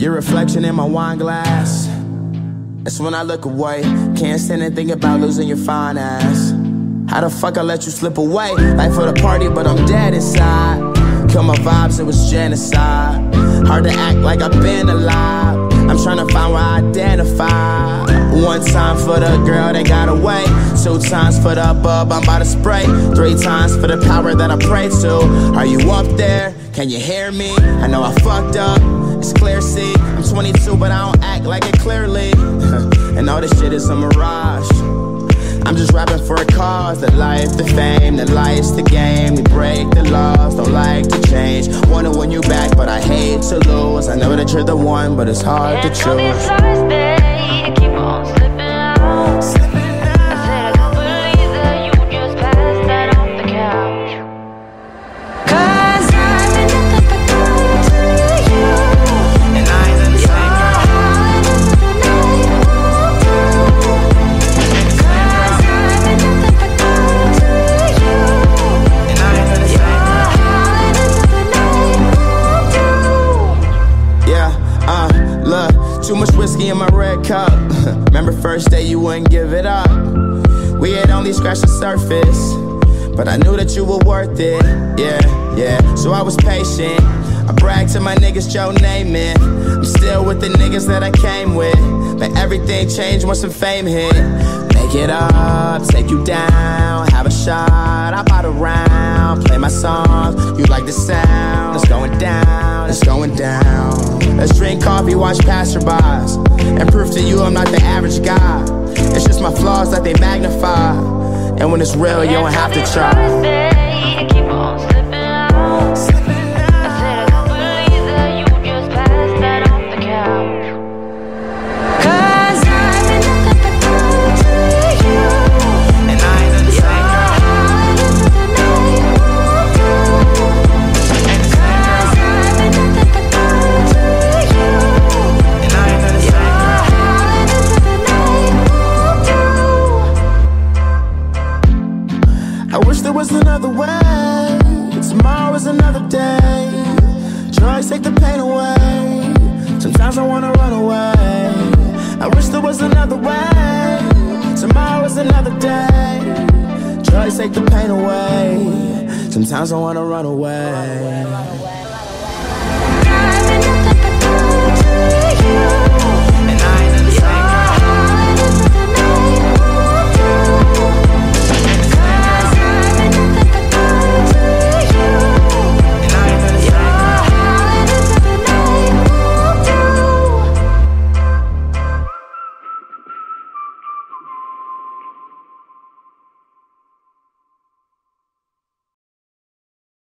Your reflection in my wine glass. That's when I look away. Can't stand and think about losing your fine ass. How the fuck I let you slip away? Life for the party, but I'm dead inside. Kill my vibes, it was genocide. Hard to act like I've been alive. I'm tryna find where I identify. One time for the girl that got away. 2 times for the bub I'm about to spray. 3 times for the power that I pray to. Are you up there? Can you hear me? I know I fucked up, it's clear, see. I'm 22, but I don't act like it clearly. And all this shit is a mirage. I'm just rapping for a cause. The life, the fame, the life's the game. We break the laws, don't like to change. Wanna win you back, but I hate to lose. I know that you're the one, but it's hard to choose. You keep on slipping out. I said I don't believe that you just passed that off the couch. 'Cause I've been nothing but good to you. And I ain't the same. Too much whiskey in my red cup. Remember first day you wouldn't give it up. We had only scratched the surface, but I knew that you were worth it. Yeah, so I was patient. I bragged to my niggas, Joe Namath. I'm still with the niggas that I came with. But everything changed once some fame hit. Make it up, take you down. Have a shot, I bought a round. Play my songs, you like the sound. It's going down, it's going down. Let's drink coffee, watch passerbys, and prove to you I'm not the average guy. It's just my flaws that they magnify, and when it's real, you don't have to try. You keep on slipping out. I said I don't believe that you just passed that off the couch. 'Cause I've been nothing but good to you, and I ain't the same. Was another way, tomorrow is another day. Drugs take the pain away, sometimes I wanna run away. I wish there was another way, tomorrow is another day. Drugs take the pain away, sometimes I wanna run away.